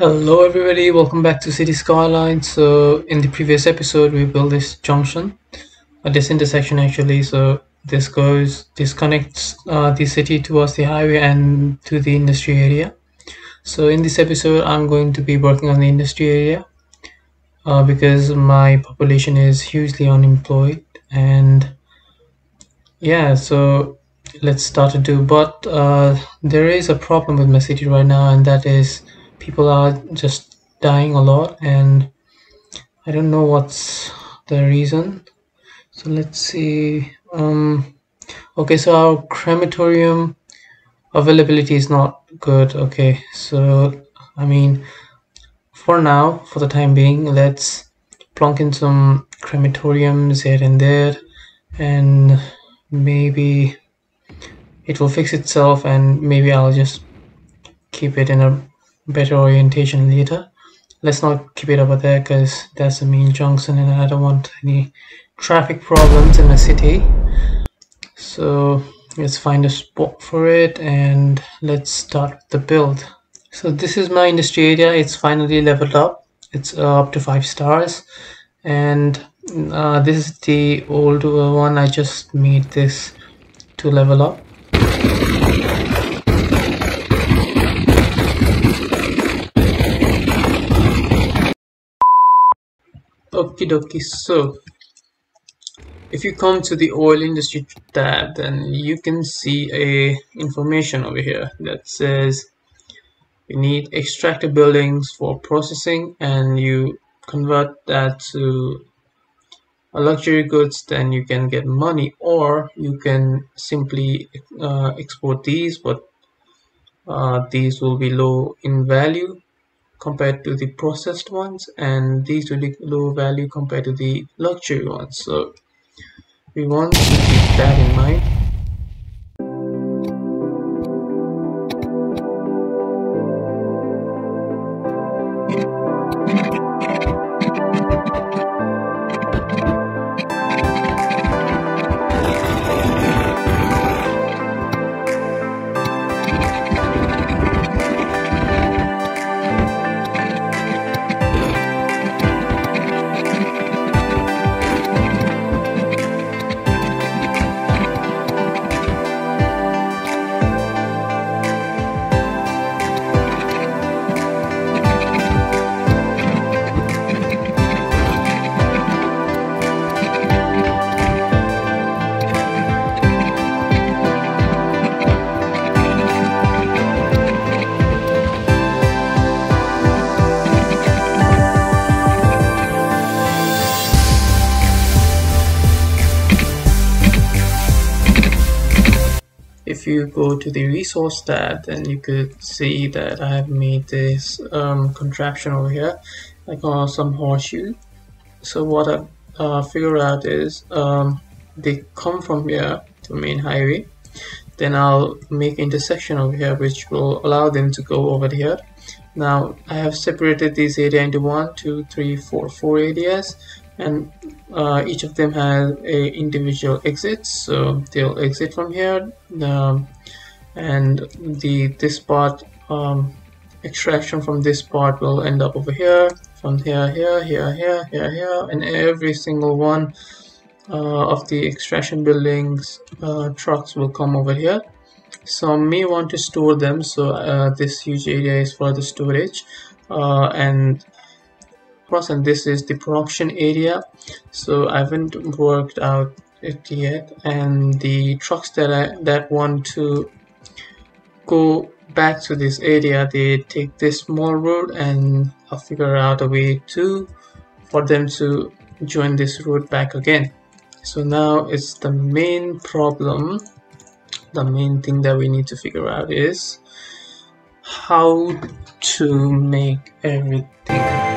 Hello everybody, welcome back to Cities: Skylines. So in the previous episode we built this junction, this intersection actually. So this connects the city towards the highway and to the industry area. So in this episode I'm going to be working on the industry area because my population is hugely unemployed. And yeah, so let's start to do. But there is a problem with my city right now, and that is people are just dying a lot, and I don't know what's the reason. So let's see. Okay, so our crematorium availability is not good. Okay, so I mean, for now, for the time being, let's plonk in some crematoriums here and there, and maybe it will fix itself, and maybe I'll just keep it in a better orientation later. Let's not keep it over there because that's the main junction and I don't want any traffic problems in the city. So let's find a spot for it and let's start the build. So this is my industry area. It's finally leveled up. It's up to 5 stars, and this is the old one. I just made this to level up. Okie dokie, so if you come to the oil industry tab, then you can see information over here that says you need extractor buildings for processing, and you convert that to a luxury goods, then you can get money, or you can simply export these, but these will be low in value compared to the processed ones, and these will be low value compared to the luxury ones. So we want to keep that in mind. If you go to the resource tab, then you could see that I've made this contraption over here, like some horseshoe. So what I figured out is they come from here to main highway, then I'll make intersection over here which will allow them to go over here. Now I have separated this area into 4 areas, and each of them has a individual exit, so they'll exit from here, and this part extraction from this part will end up over here, from here, and every single one of the extraction buildings trucks will come over here. Some may want to store them, so this huge area is for the storage, and this is the production area. So I haven't worked out it yet, and the trucks that want to go back to this area, they take this small road, and I'll figure out a way for them to join this road back again. So now it's the main problem. The main thing that we need to figure out is how to make everything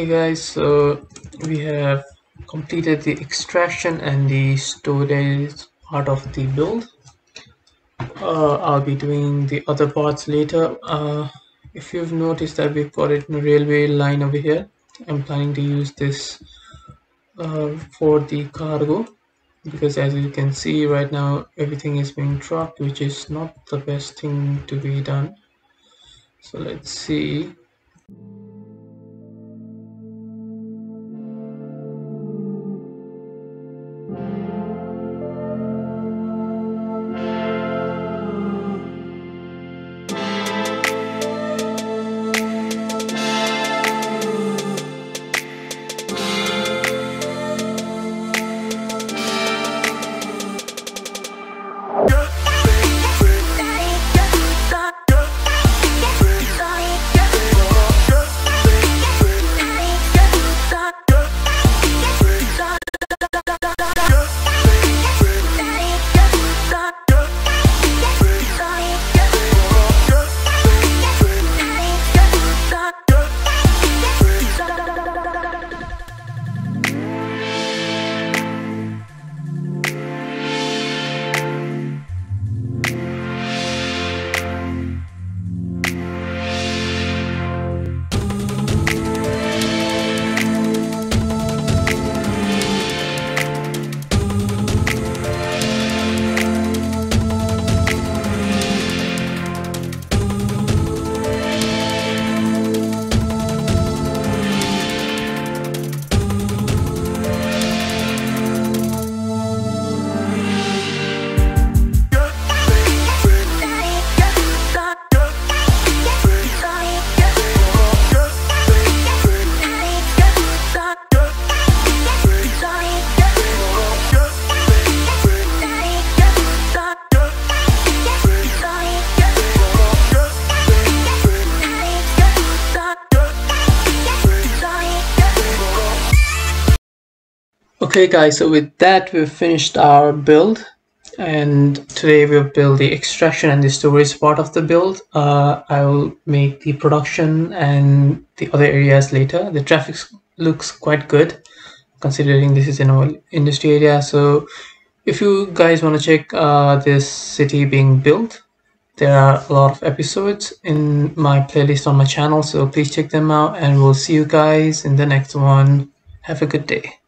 Okay guys, so we have completed the extraction and the storage part of the build. I'll be doing the other parts later. If you've noticed that we've got it in a railway line over here, I'm planning to use this for the cargo, because as you can see right now everything is being trucked, which is not the best thing to be done. So let's see. Okay guys, so with that we've finished our build, and today we'll build the extraction and the storage part of the build. I will make the production and the other areas later. The traffic looks quite good considering this is an oil industry area. So if you guys want to check this city being built, there are a lot of episodes in my playlist on my channel, so please check them out, and we'll see you guys in the next one. Have a good day.